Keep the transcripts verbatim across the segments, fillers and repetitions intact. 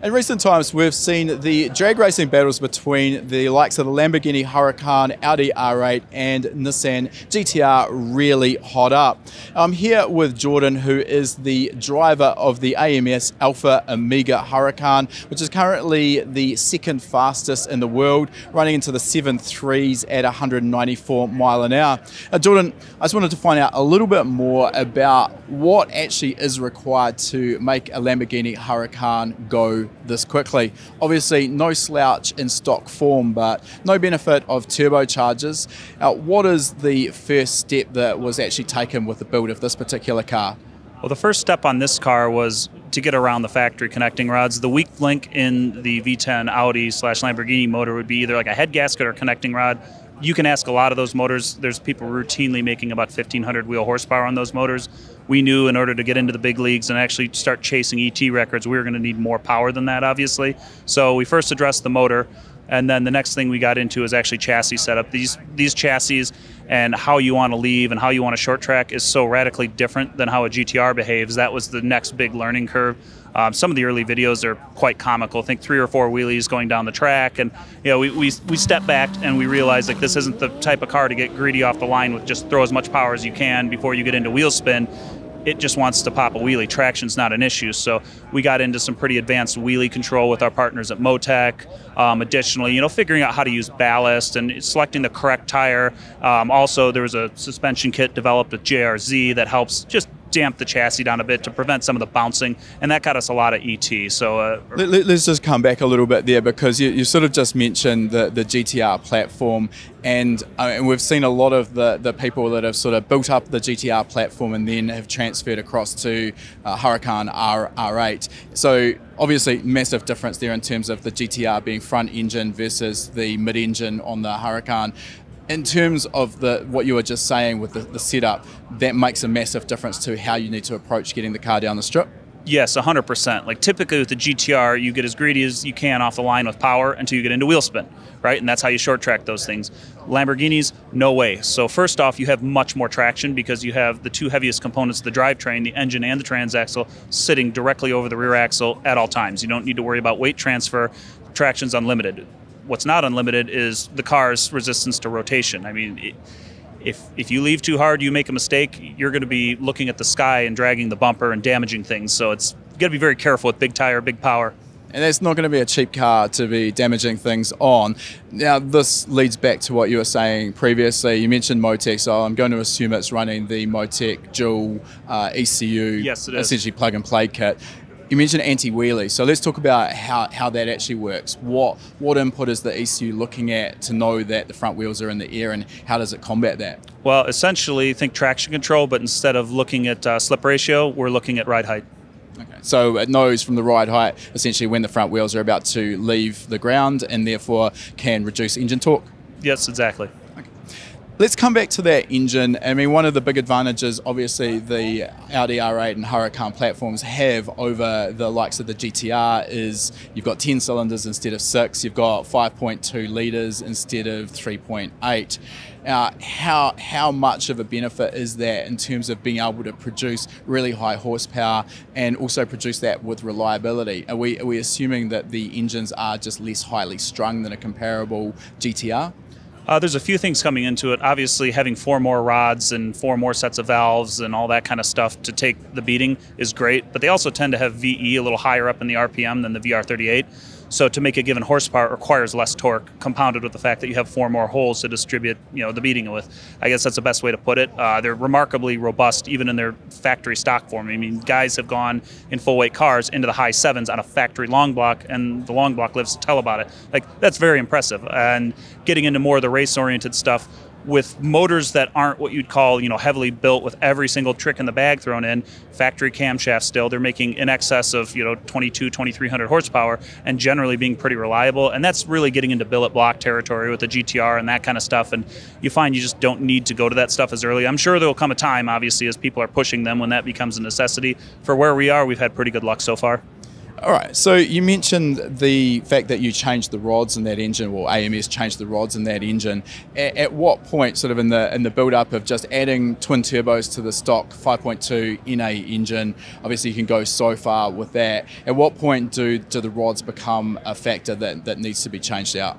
In recent times, we've seen the drag racing battles between the likes of the Lamborghini Huracan, Audi R eight and Nissan G T R really hot up. I'm here with Jordan, who is the driver of the A M S Alpha Omega Huracan, which is currently the second fastest in the world, running into the seven threes at one hundred ninety-four mile an hour. Now, Jordan, I just wanted to find out a little bit more about what actually is required to make a Lamborghini Huracan go this quickly. Obviously no slouch in stock form, but no benefit of turbochargers. Uh, what is the first step that was actually taken with the build of this particular car? Well, the first step on this car was to get around the factory connecting rods. The weak link in the V ten Audi slash Lamborghini motor would be either like a head gasket or connecting rod. You can ask a lot of those motors. There's people routinely making about fifteen hundred wheel horsepower on those motors. We knew in order to get into the big leagues and actually start chasing E T records, we were going to need more power than that, obviously. So we first addressed the motor, and then the next thing we got into is actually chassis setup. These these chassis and how you want to leave and how you want to short track is so radically different than how a G T R behaves. That was the next big learning curve. Um, some of the early videos are quite comical. I think three or four wheelies going down the track, and you know, we, we, we stepped back and we realized like this isn't the type of car to get greedy off the line with. Just throw as much power as you can before you get into wheel spin. It just wants to pop a wheelie. Traction's not an issue. So we got into some pretty advanced wheelie control with our partners at MoTeC. Um, additionally, you know, figuring out how to use ballast and selecting the correct tire. Um, also, there was a suspension kit developed with J R Z that helps just damp the chassis down a bit to prevent some of the bouncing, and that got us a lot of E T. So uh, Let, let's just come back a little bit there, because you, you sort of just mentioned the, the G T R platform, and, uh, and we've seen a lot of the, the people that have sort of built up the G T R platform and then have transferred across to uh, Huracan R eight. So obviously massive difference there in terms of the G T R being front engine versus the mid-engine on the Huracan. In terms of the what you were just saying with the, the setup, that makes a massive difference to how you need to approach getting the car down the strip? Yes, one hundred percent. Like typically with the G T R, you get as greedy as you can off the line with power until you get into wheel spin, right? And that's how you short track those things. Lamborghinis, no way. So first off, you have much more traction because you have the two heaviest components of the drivetrain, the engine and the transaxle, sitting directly over the rear axle at all times. You don't need to worry about weight transfer. Traction's unlimited. What's not unlimited is the car's resistance to rotation. I mean, if if you leave too hard, you make a mistake, you're going to be looking at the sky and dragging the bumper and damaging things. So it's got to be very careful with big tire, big power. And that's not going to be a cheap car to be damaging things on. Now, this leads back to what you were saying previously. You mentioned MoTeC, so I'm going to assume it's running the MoTeC dual uh, E C U, yes, it is. Essentially plug-and-play kit. You mentioned anti-wheelie, so let's talk about how, how that actually works. What what input is the E C U looking at to know that the front wheels are in the air, and how does it combat that? Well, essentially, think traction control, but instead of looking at uh, slip ratio, we're looking at ride height. Okay. So it knows from the ride height, essentially, when the front wheels are about to leave the ground, and therefore can reduce engine torque? Yes, exactly. Let's come back to that engine. I mean, one of the big advantages, obviously, the Audi R eight and Huracan platforms have over the likes of the G T R is you've got ten cylinders instead of six, you've got five point two litres instead of three point eight. Uh, how, how much of a benefit is that in terms of being able to produce really high horsepower and also produce that with reliability? Are we, are we assuming that the engines are just less highly strung than a comparable G T R? Uh, there's a few things coming into it. Obviously, having four more rods and four more sets of valves and all that kind of stuff to take the beating is great, but they also tend to have V E a little higher up in the R P M than the V R thirty-eight. So to make a given horsepower requires less torque, compounded with the fact that you have four more holes to distribute, you know, the beating with. I guess that's the best way to put it. Uh, they're remarkably robust, even in their factory stock form. I mean, guys have gone in full weight cars into the high sevens on a factory long block, and the long block lives to tell about it. Like, that's very impressive. And getting into more of the race-oriented stuff, with motors that aren't what you'd call, you know, heavily built with every single trick in the bag thrown in, factory camshafts still, they're making in excess of, you know, twenty-two, twenty-three hundred horsepower and generally being pretty reliable. And that's really getting into billet block territory with the G T R and that kind of stuff. And you find you just don't need to go to that stuff as early. I'm sure there'll come a time, obviously, as people are pushing them when that becomes a necessity. For where we are, we've had pretty good luck so far. All right, so you mentioned the fact that you changed the rods in that engine, well, A M S changed the rods in that engine. At, at what point, sort of in the in the build-up of just adding twin turbos to the stock five point two N A engine, obviously you can go so far with that. At what point do, do the rods become a factor that, that needs to be changed out?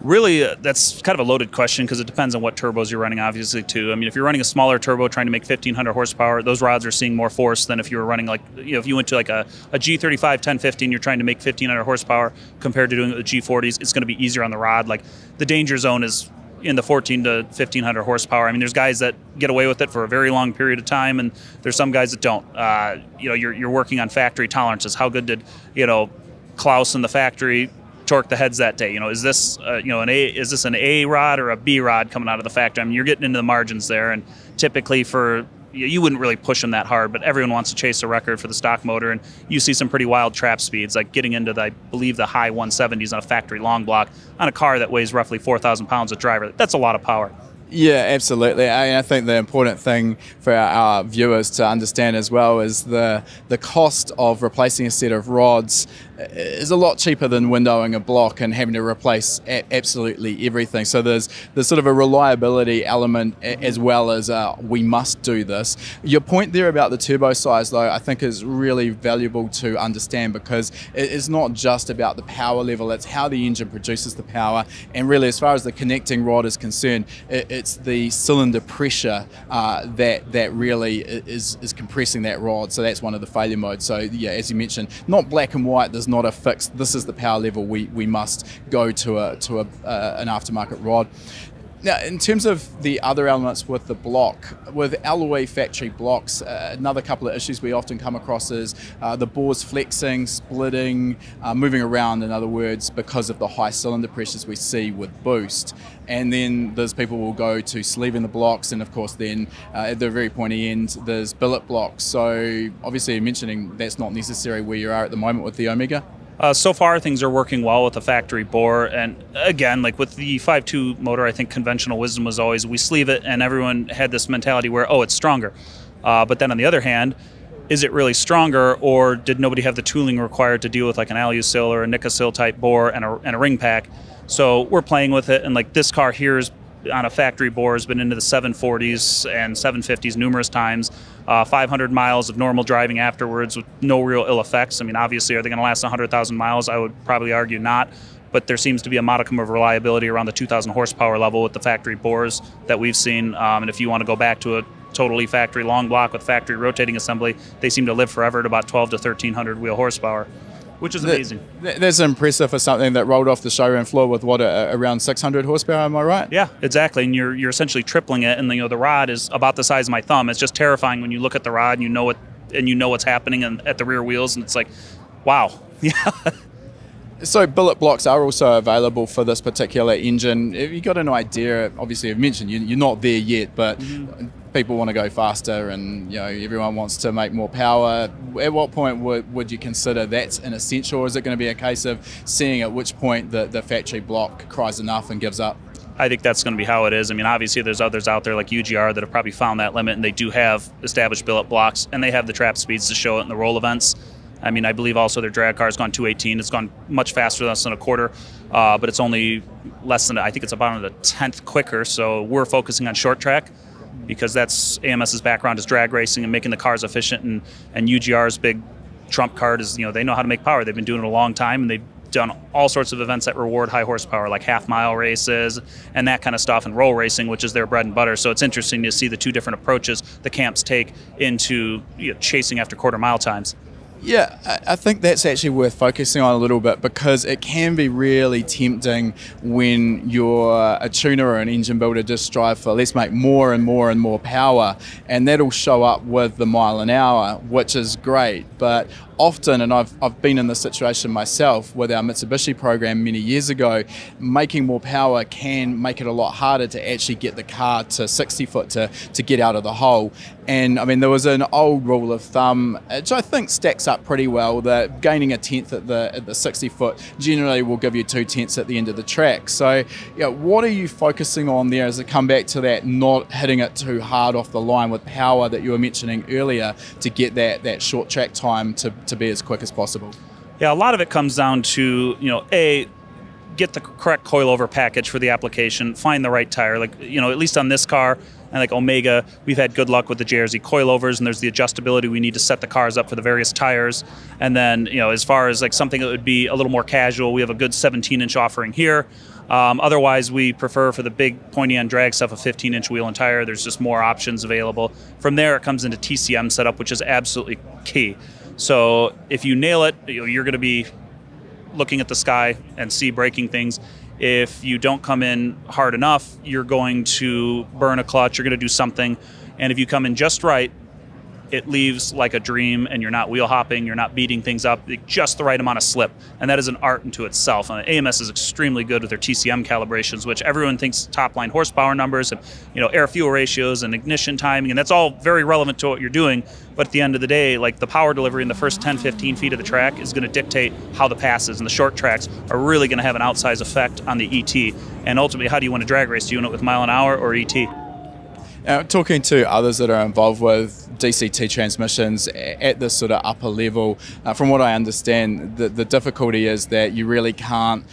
Really, uh, that's kind of a loaded question because it depends on what turbos you're running, obviously, too. I mean, if you're running a smaller turbo trying to make fifteen hundred horsepower, those rods are seeing more force than if you were running, like, you know, if you went to like a, a G thirty-five ten fifteen, you're trying to make fifteen hundred horsepower compared to doing it with G forties, it's going to be easier on the rod. Like, the danger zone is in the fourteen to fifteen hundred horsepower. I mean, there's guys that get away with it for a very long period of time, and there's some guys that don't. Uh, you know, you're, you're working on factory tolerances. How good did, you know, Klaus in the factory torque the heads that day? You know, is this uh, you know an A is this an A rod or a B rod coming out of the factory? I mean, you're getting into the margins there, and typically for you wouldn't really push them that hard, but everyone wants to chase a record for the stock motor, and you see some pretty wild trap speeds, like getting into the, I believe, the high one seventies on a factory long block on a car that weighs roughly four thousand pounds with driver. That's a lot of power. Yeah, absolutely. I, I think the important thing for our, our viewers to understand as well is the the cost of replacing a set of rods is a lot cheaper than windowing a block and having to replace a, absolutely everything. So there's there's sort of a reliability element as well as uh, we must do this. Your point there about the turbo size, though, I think is really valuable to understand, because it's not just about the power level, it's how the engine produces the power. And really, as far as the connecting rod is concerned, it, it it's the cylinder pressure uh, that that really is, is compressing that rod. So that's one of the failure modes. So yeah, as you mentioned, not black and white. There's not a fixed, this is the power level we, we must go to a to a, uh, an aftermarket rod. Now, in terms of the other elements with the block, with alloy factory blocks, uh, another couple of issues we often come across is uh, the bores flexing, splitting, uh, moving around, in other words, because of the high cylinder pressures we see with boost. And then there's people will go to sleeving the blocks, and of course then uh, at the very pointy end, there's billet blocks. So obviously you're mentioning that's not necessary where you are at the moment with the Omega. Uh, so far, things are working well with the factory bore, and again, like with the five point two motor, I think conventional wisdom was always we sleeve it, and everyone had this mentality where, oh, it's stronger. Uh, but then on the other hand, is it really stronger, or did nobody have the tooling required to deal with like an Alusil or a Nicosil type bore and a, and a ring pack? So we're playing with it, and like this car here is on a factory bore, has been into the seven forties and seven fifties numerous times, uh, five hundred miles of normal driving afterwards with no real ill effects. I mean, obviously, are they going to last one hundred thousand miles? I would probably argue not, but there seems to be a modicum of reliability around the two thousand horsepower level with the factory bores that we've seen. Um, and if you want to go back to a totally factory long block with factory rotating assembly, they seem to live forever at about twelve to thirteen hundred wheel horsepower, which is amazing. That, that's impressive for something that rolled off the showroom floor with what, a, around six hundred horsepower, am I right? Yeah, exactly, and you're you're essentially tripling it, and the, you know, the rod is about the size of my thumb. It's just terrifying when you look at the rod and you know it, and you know what's happening and at the rear wheels, and it's like, wow, yeah. So billet blocks are also available for this particular engine. Have you got an idea? Obviously, I've mentioned you, you're not there yet, but mm-hmm. people want to go faster, and you know everyone wants to make more power. At what point would, would you consider that's an essential, or is it going to be a case of seeing at which point the, the factory block cries enough and gives up? I think that's going to be how it is. I mean, obviously there's others out there like U G R that have probably found that limit, and they do have established billet blocks, and they have the trap speeds to show it in the roll events. I mean, I believe also their drag car has gone two eighteen. It's gone much faster than us in a quarter, uh, but it's only less than, I think it's about a tenth quicker, so we're focusing on short track, because that's AMS's background is drag racing and making the cars efficient, and, and U G R's big trump card is, you know, they know how to make power. They've been doing it a long time, and they've done all sorts of events that reward high horsepower, like half mile races and that kind of stuff, and roll racing, which is their bread and butter. So it's interesting to see the two different approaches the camps take into, you know, chasing after quarter mile times. Yeah, I think that's actually worth focusing on a little bit, because it can be really tempting when you're a tuner or an engine builder just strive for, let's make more and more and more power, and that'll show up with the mile an hour, which is great, but often, and I've, I've been in this situation myself with our Mitsubishi program many years ago, making more power can make it a lot harder to actually get the car to sixty foot to, to get out of the hole. And I mean, there was an old rule of thumb, which I think stacks up pretty well, that gaining a tenth at the, at the sixty foot generally will give you two tenths at the end of the track. So you know, what are you focusing on there as a comeback to that, not hitting it too hard off the line with power that you were mentioning earlier, to get that, that short track time to, to be as quick as possible? Yeah, a lot of it comes down to, you know, A, get the correct coilover package for the application, find the right tire. Like, you know, at least on this car, and like Omega, we've had good luck with the J R Z coilovers, and there's the adjustability we need to set the cars up for the various tires. And then, you know, as far as like something that would be a little more casual, we have a good seventeen inch offering here. Um, otherwise, we prefer for the big pointy end drag stuff a fifteen inch wheel and tire. There's just more options available. From there, it comes into T C M setup, which is absolutely key. So if you nail it, you're going to be looking at the sky and see braking things. If you don't come in hard enough, you're going to burn a clutch, you're going to do something. And if you come in just right, it leaves like a dream, and you're not wheel hopping, you're not beating things up, just the right amount of slip. And that is an art into itself. And A M S is extremely good with their T C M calibrations, which everyone thinks top line horsepower numbers and, you know, air fuel ratios and ignition timing, and that's all very relevant to what you're doing. But at the end of the day, like, the power delivery in the first ten, fifteen feet of the track is going to dictate how the passes and the short tracks are really going to have an outsized effect on the E T. And ultimately, how do you win a drag race? Do you win it with mile an hour or E T? Now, talking to others that are involved with D C T transmissions at this sort of upper level, uh, from what I understand, the, the difficulty is that you really can't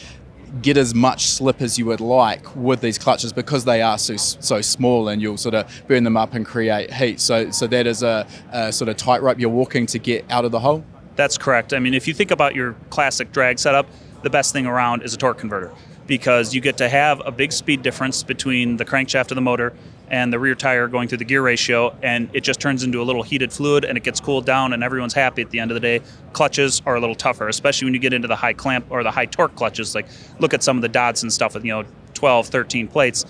get as much slip as you would like with these clutches because they are so, so small, and you'll sort of burn them up and create heat. So, so that is a, a sort of tightrope you're walking to get out of the hole? That's correct. I mean, if you think about your classic drag setup, the best thing around is a torque converter, because you get to have a big speed difference between the crankshaft of the motor and the rear tire going through the gear ratio, and it just turns into a little heated fluid, and it gets cooled down, and everyone's happy at the end of the day. Clutches are a little tougher, especially when you get into the high clamp or the high torque clutches. Like, look at some of the Dodson stuff with, you know, twelve, thirteen plates.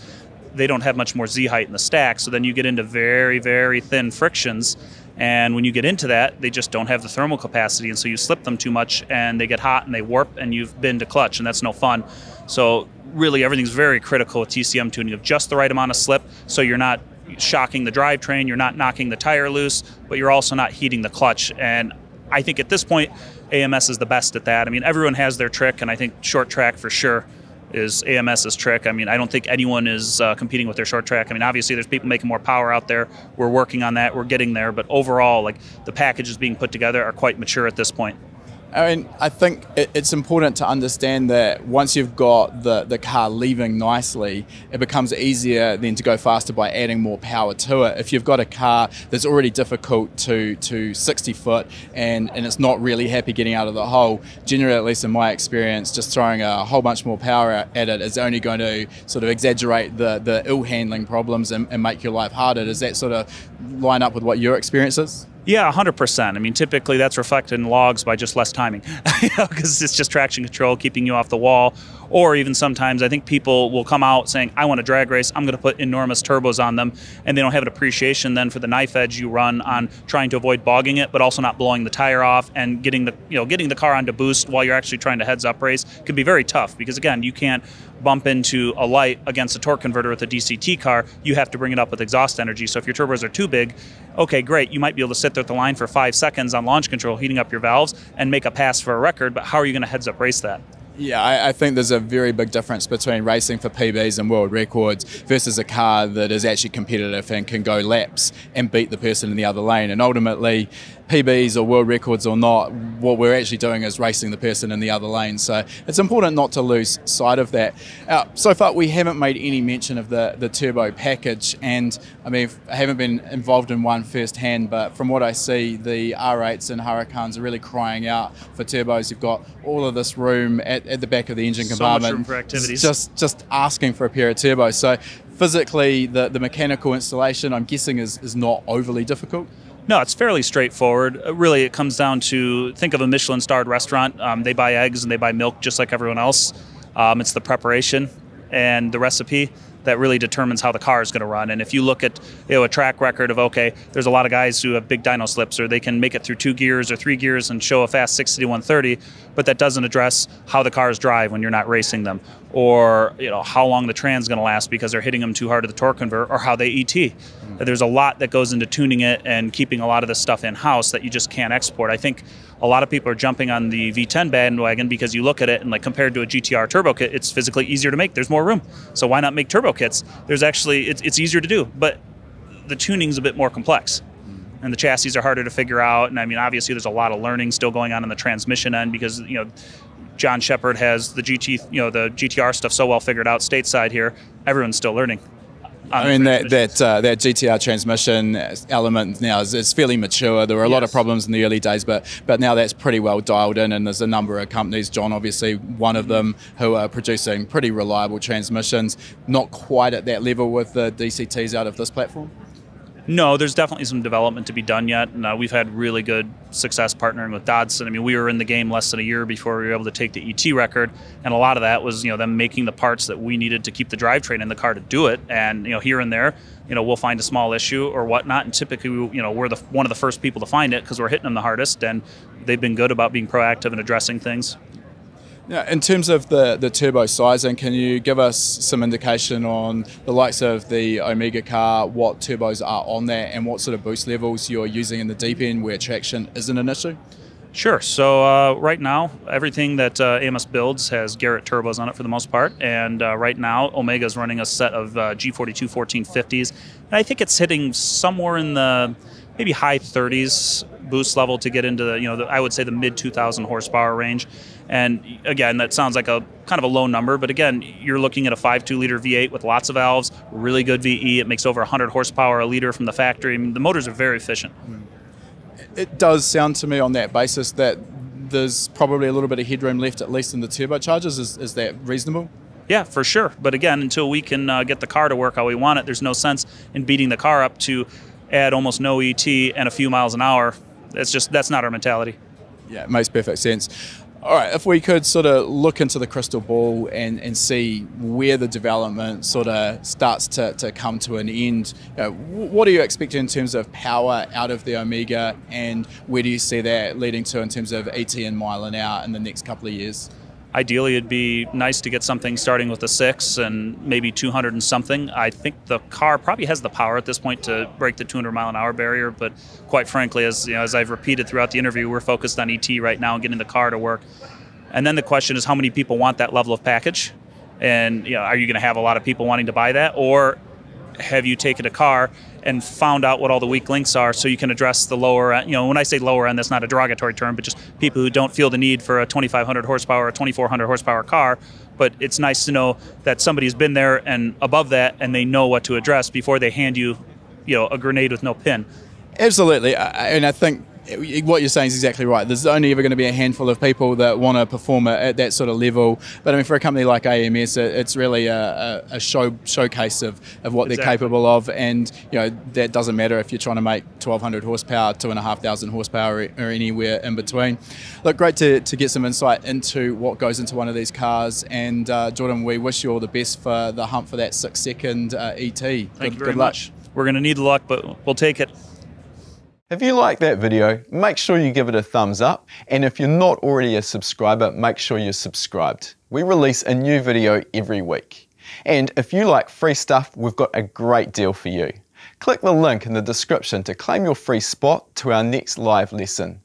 They don't have much more Z height in the stack, so then you get into very, very thin frictions. And when you get into that, they just don't have the thermal capacity, and so you slip them too much, and they get hot, and they warp, and you've been to clutch, and that's no fun. So really, everything's very critical with T C M tuning, of just the right amount of slip, so you're not shocking the drivetrain, you're not knocking the tire loose, but you're also not heating the clutch. And I think at this point, A M S is the best at that. I mean, everyone has their trick, and I think short track for sure is AMS's trick. I mean, I don't think anyone is uh, competing with their short track. I mean, obviously there's people making more power out there. We're working on that, we're getting there, but overall, like, the packages being put together are quite mature at this point. I mean, I think it's important to understand that once you've got the, the car leaving nicely, it becomes easier then to go faster by adding more power to it. If you've got a car that's already difficult to, to sixty foot and, and it's not really happy getting out of the hole, generally, at least in my experience, just throwing a whole bunch more power at it is only going to sort of exaggerate the, the ill handling problems and, and make your life harder. Does that sort of line up with what your experience is? Yeah, one hundred percent. I mean, typically that's reflected in logs by just less timing, because it's just traction control keeping you off the wall. Or even sometimes I think people will come out saying, I want a drag race, I'm going to put enormous turbos on them, and they don't have an appreciation then for the knife edge you run on trying to avoid bogging it, but also not blowing the tire off, and getting the, you know, getting the car onto boost while you're actually trying to heads up race can be very tough, because again, you can't bump into a light against a torque converter with a D C T car. You have to bring it up with exhaust energy. So if your turbos are too big, okay, great, you might be able to sit there at the line for five seconds on launch control, heating up your valves and make a pass for a record, but how are you going to heads up race that? Yeah, I, I think there's a very big difference between racing for P Bs and world records versus a car that is actually competitive and can go laps and beat the person in the other lane. And ultimately, P Bs or world records or not, what we're actually doing is racing the person in the other lane. So it's important not to lose sight of that. Uh, so far, we haven't made any mention of the, the turbo package. And I mean, I haven't been involved in one firsthand, but from what I see, the R eights and Huracans are really crying out for turbos. You've got all of this room at, at the back of the engine compartment. So much room for activities. Just, just asking for a pair of turbos. So physically, the, the mechanical installation, I'm guessing, is, is not overly difficult. No, it's fairly straightforward. Really, it comes down to, think of a Michelin-starred restaurant. Um, they buy eggs and they buy milk just like everyone else. Um, it's the preparation and the recipe that really determines how the car is going to run. And if you look at, you know, a track record of, okay, there's a lot of guys who have big dyno slips, or they can make it through two gears or three gears and show a fast sixty to one thirty, but that doesn't address how the cars drive when you're not racing them, or, you know, how long the tran's going to last because they're hitting them too hard at the torque converter, or how they E T. Mm-hmm. There's a lot that goes into tuning it and keeping a lot of this stuff in-house that you just can't export. I think a lot of people are jumping on the V ten bandwagon because you look at it and, like, compared to a G T R turbo kit, it's physically easier to make. There's more room. So why not make turbo kits? There's actually, it's, it's easier to do, but the tuning's a bit more complex. and the chassis are harder to figure out. And I mean, obviously there's a lot of learning still going on in the transmission end, because, you know, John Shepard has the G T, you know, the G T R stuff so well figured out stateside here. Everyone's still learning. I mean, that that, uh, that G T R transmission element now is, is fairly mature. There were a yes. lot of problems in the early days, but but now that's pretty well dialed in, and there's a number of companies, John obviously one of them, who are producing pretty reliable transmissions. Not quite at that level with the D C Ts out of this platform? No, there's definitely some development to be done yet, and uh, we've had really good success partnering with Dodson. I mean, we were in the game less than a year before we were able to take the E T record, and a lot of that was, you know, them making the parts that we needed to keep the drivetrain in the car to do it. And, you know, here and there, you know, we'll find a small issue or whatnot, and typically, you know, we're the one of the first people to find it because we're hitting them the hardest, and they've been good about being proactive and addressing things. Now, in terms of the, the turbo sizing, can you give us some indication on the likes of the Omega car, what turbos are on that, and what sort of boost levels you're using in the deep end where traction isn't an issue? Sure. So uh, right now, everything that uh, A M S builds has Garrett Turbos on it for the most part. And uh, right now, Omega's running a set of uh, G forty-two fourteen fifties. And I think it's hitting somewhere in the maybe high thirties boost level to get into the, you know, the, I would say the mid two thousand horsepower range. And again, that sounds like a kind of a low number, but again, you're looking at a five point two liter V eight with lots of valves, really good V E. It makes over one hundred horsepower a liter from the factory. I mean, the motors are very efficient. It does sound to me on that basis that there's probably a little bit of headroom left, at least in the turbochargers. Is, is that reasonable? Yeah, for sure. But again, until we can uh, get the car to work how we want it, there's no sense in beating the car up to add almost no E T and a few miles an hour. That's just, that's not our mentality. Yeah, it makes perfect sense. All right, if we could sort of look into the crystal ball and, and see where the development sort of starts to, to come to an end, you know, what are you expecting in terms of power out of the Omega, and where do you see that leading to in terms of E T and mile an hour in the next couple of years? Ideally, it'd be nice to get something starting with a six and maybe two hundred and something. I think the car probably has the power at this point to break the two hundred mile an hour barrier. But quite frankly, as you know, as I've repeated throughout the interview, we're focused on E T right now and getting the car to work. And then the question is, how many people want that level of package? And, you know, are you going to have a lot of people wanting to buy that, or have you taken a car and found out what all the weak links are so you can address the lower end? You know, when I say lower end, that's not a derogatory term, but just people who don't feel the need for a twenty-five hundred horsepower or twenty-four hundred horsepower car. But it's nice to know that somebody's been there and above that, and they know what to address before they hand you, you know, a grenade with no pin. Absolutely. And I think what you're saying is exactly right. There's only ever going to be a handful of people that want to perform at that sort of level. But I mean, for a company like A M S, it's really a, a show showcase of, of what exactly. they're capable of. And, you know, that doesn't matter if you're trying to make twelve hundred horsepower, two and a half thousand horsepower, or anywhere in between. Look, great to, to get some insight into what goes into one of these cars. And uh, Jordan, we wish you all the best for the hunt for that six second uh, E T. Thank good, you very good much. Luck. We're going to need luck, but we'll take it. If you like that video, make sure you give it a thumbs up, and if you're not already a subscriber, make sure you're subscribed. We release a new video every week. And if you like free stuff, we've got a great deal for you. Click the link in the description to claim your free spot to our next live lesson.